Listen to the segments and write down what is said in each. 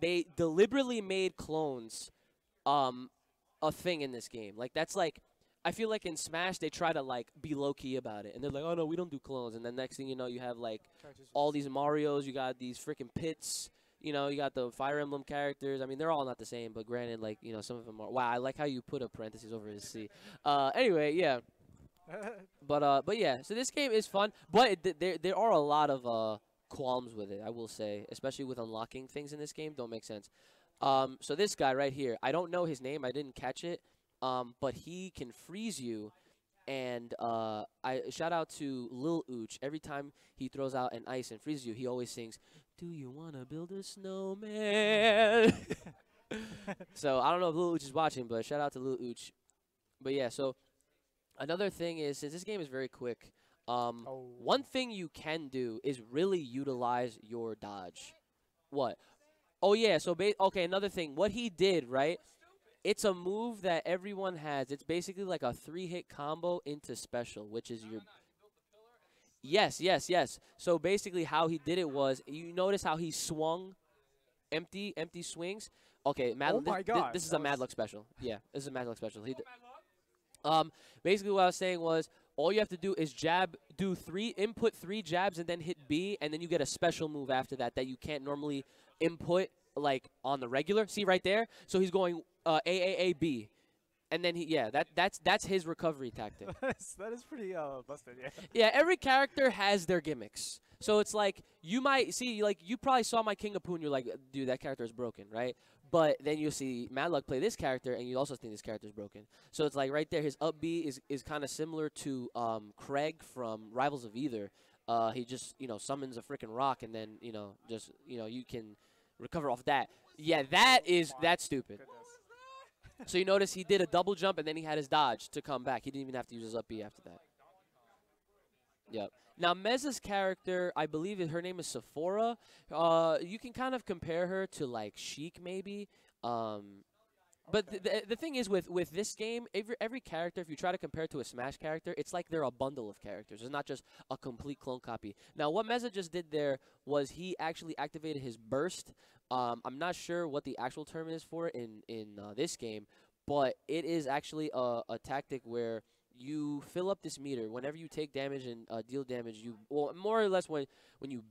they deliberately made clones a thing in this game. Like, that's like, I feel like in Smash they try to like be low-key about it, and they're like, oh no, we don't do clones, and then next thing you know, you have like all these Marios, you got these freaking Pits, you know, you got the Fire Emblem characters. I mean, they're all not the same, but granted, like, you know, some of them are. Wow, I like how you put a parenthesis over his C. Anyway, yeah. But yeah, so this game is fun, but there are a lot of qualms with it, I will say, especially with unlocking things in this game. Don't make sense. So this guy right here, I don't know his name, I didn't catch it, but he can freeze you, and I shout out to Lil Ooch. Every time he throws out an ice and freezes you, he always sings, "Do you wanna build a snowman?" So I don't know if Lil Ooch is watching, but shout out to Lil Ooch. But yeah, so another thing is, since this game is very quick, one thing you can do is really utilize your dodge. What? Oh, yeah. So, okay, another thing. What he did, right, it's a move that everyone has. It's basically like a three-hit combo into special, which is your... Yes, yes, yes. So, basically, how he did it was, you notice how he swung empty swings? Okay, Mad Look. Oh, my God. This is a Mad Look special. Yeah, this is a Mad Look special. He basically, what I was saying was, all you have to do is jab, do input three jabs, and then hit B, and then you get a special move after that that you can't normally input like on the regular. See right there? So he's going A B, and then he, yeah, that's his recovery tactic. That is pretty busted. Yeah. Yeah. Every character has their gimmicks, so it's like you might see, like, you probably saw my King Apu and you're like, dude, that character is broken, right? But then you'll see Mad Look play this character, and you also think this character is broken. So it's like right there, his up B is kind of similar to Kragg from Rivals of Aether. He just, you know, summons a freaking rock, and then, you know, just, you know, you can recover off that. Yeah, that's stupid. So you notice he did a double jump, and then he had his dodge to come back. He didn't even have to use his up B after that. Yep. Now, Meza's character, I believe her name is Sephora. You can kind of compare her to, like, Sheik, maybe. But the thing is, with this game, every character, if you try to compare it to a Smash character, it's like they're a bundle of characters. It's not just a complete clone copy. Now, what Meza just did there was he actually activated his burst. I'm not sure what the actual term is for it in this game, but it is actually a tactic where you fill up this meter whenever you take damage and deal damage. You, well, more or less when you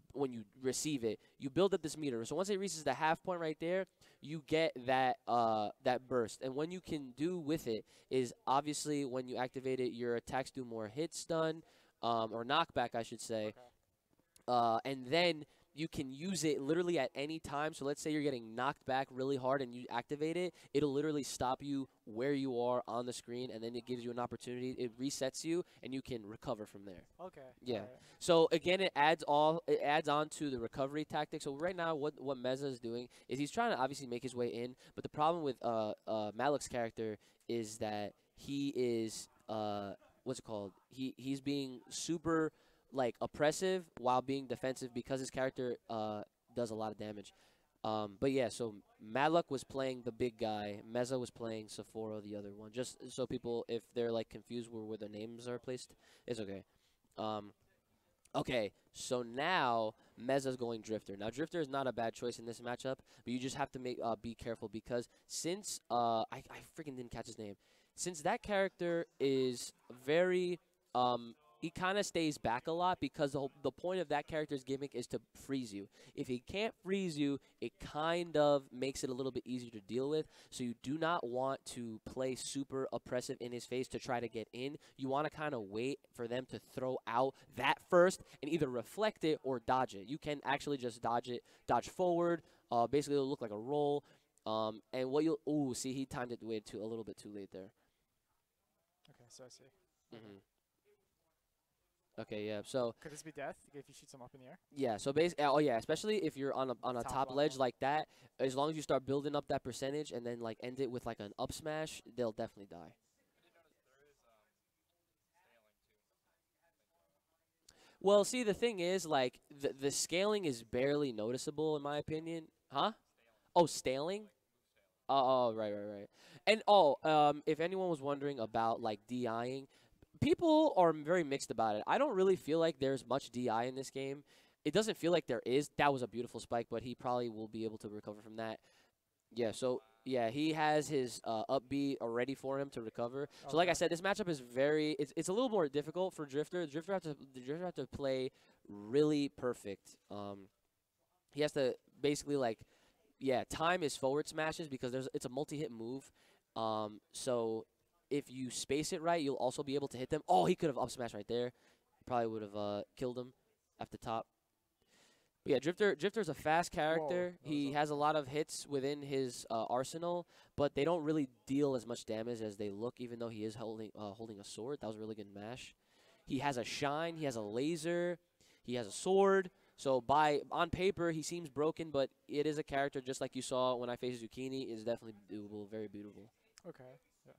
receive it, you build up this meter. So once it reaches the half point right there, you get that that burst. And what you can do with it is, obviously, when you activate it, your attacks do more hit stun, or knockback, I should say. Okay. And then you can use it literally at any time. So let's say you're getting knocked back really hard and you activate it. It'll literally stop you where you are on the screen, and then it gives you an opportunity. It resets you, and you can recover from there. Okay. Yeah. Right. So, again, it adds on to the recovery tactic. So right now what Meza is doing is he's trying to obviously make his way in, but the problem with Malek's character is that he is, what's it called? He's being super... like oppressive while being defensive because his character does a lot of damage. But yeah, so Mad Look was playing the big guy. Meza was playing Sephora, the other one. Just so people, if they're like confused where their names are placed, it's okay. Okay, so now Meza's going Drifter. Now Drifter is not a bad choice in this matchup, but you just have to make be careful, because since I freaking didn't catch his name. Since that character is very he kind of stays back a lot, because the point of that character's gimmick is to freeze you. If he can't freeze you, it kind of makes it a little bit easier to deal with. So you do not want to play super oppressive in his face to try to get in. You want to kind of wait for them to throw out that first and either reflect it or dodge it. You can actually just dodge it, dodge forward. Basically, it'll look like a roll. And what you'll... Ooh, see, he timed it way a little bit too late there. Okay, so I see. Mm-hmm. Okay, yeah. So could this be death if you shoot some up in the air? Yeah. So basically, oh yeah, especially if you're on a top ledge like that. As long as you start building up that percentage and then like end it with like an up smash, they'll definitely die. Well, see, the thing is, like the scaling is barely noticeable in my opinion, huh? Oh, staling. Oh, right. And if anyone was wondering about like DIing. People are very mixed about it. I don't really feel like there's much DI in this game. It doesn't feel like there is. That was a beautiful spike, but he probably will be able to recover from that. Yeah, so, yeah, he has his upbeat already for him to recover. So, okay. Like I said, this matchup is very, it's a little more difficult for Drifter. Drifter have to play really perfect. He has to basically, like, yeah, time his forward smashes because it's a multi-hit move. So if you space it right, you'll also be able to hit them. Oh, he could have up smashed right there. Probably would have killed him at the top. But yeah, Drifter's a fast character. Whoa, he has a lot of hits within his arsenal, but they don't really deal as much damage as they look, even though he is holding a sword. That was a really good mash. He has a shine. He has a laser. He has a sword. So on paper, he seems broken, but it is a character just like you saw when I faced Zucchini. Is definitely doable, very beautiful. Okay. Yeah.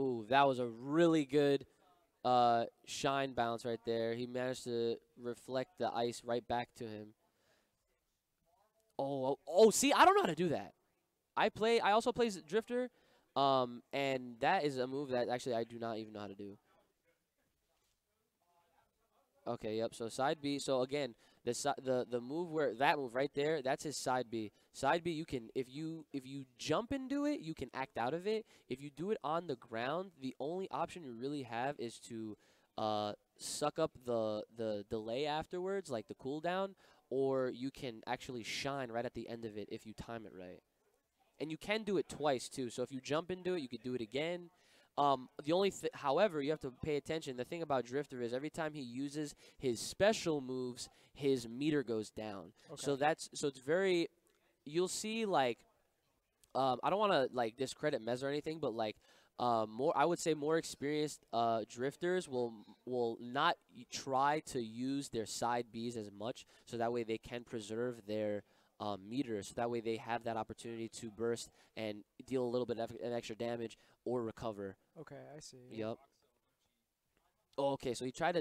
Ooh, that was a really good shine bounce right there. He managed to reflect the ice right back to him. Oh, see, I don't know how to do that. I also play Drifter, and that is a move that actually I do not even know how to do. Okay, yep. So side B. So again, the move where that move right there, that's his side B. Side B, you can if you jump and do it, you can act out of it. If you do it on the ground, the only option you really have is to suck up the delay afterwards, like the cooldown, or you can actually shine right at the end of it if you time it right. And you can do it twice too. So if you jump and do it, you could do it again. However, you have to pay attention. The thing about Drifter is every time he uses his special moves, his meter goes down. Okay. So it's very, you'll see like, I don't want to like discredit Meza or anything, but like I would say more experienced Drifters will not try to use their side Bs as much, so that way they can preserve their meters, so that way they have that opportunity to burst and deal a little bit of extra damage or recover. Okay, I see. Yep. Oh, okay, so he tried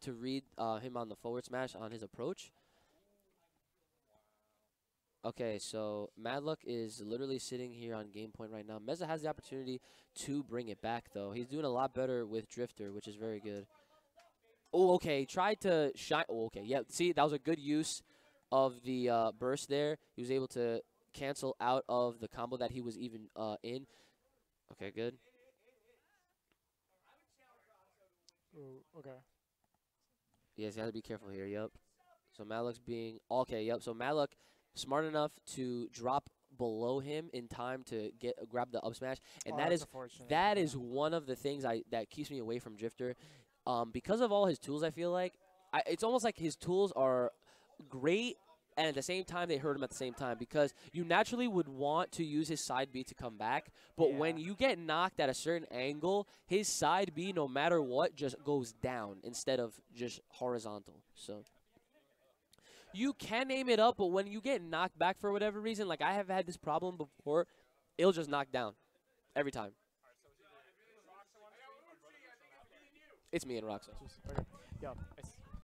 to read him on the forward smash on his approach. Okay, so Mad Look is literally sitting here on game point right now. Meza has the opportunity to bring it back though. He's doing a lot better with Drifter, which is very good. Oh, okay, tried to shine. Oh, okay, yeah. See, that was a good use of the burst there. He was able to cancel out of the combo that he was even in. Okay, good. Ooh, okay. Yes, you have to be careful here, yep. So Mad Look's being... Okay, yep, so Mad Look, smart enough to drop below him in time to grab the up smash. And that is one of the things that keeps me away from Drifter. Because of all his tools, I feel like... it's almost like his tools are... great, and at the same time they hurt him at the same time, because you naturally would want to use his side B to come back, but yeah, when you get knocked at a certain angle, his side B, no matter what, just goes down instead of just horizontal. So you can aim it up, but when you get knocked back for whatever reason, like I have had this problem before, it'll just knock down every time. It's me and Roxanne. Yeah.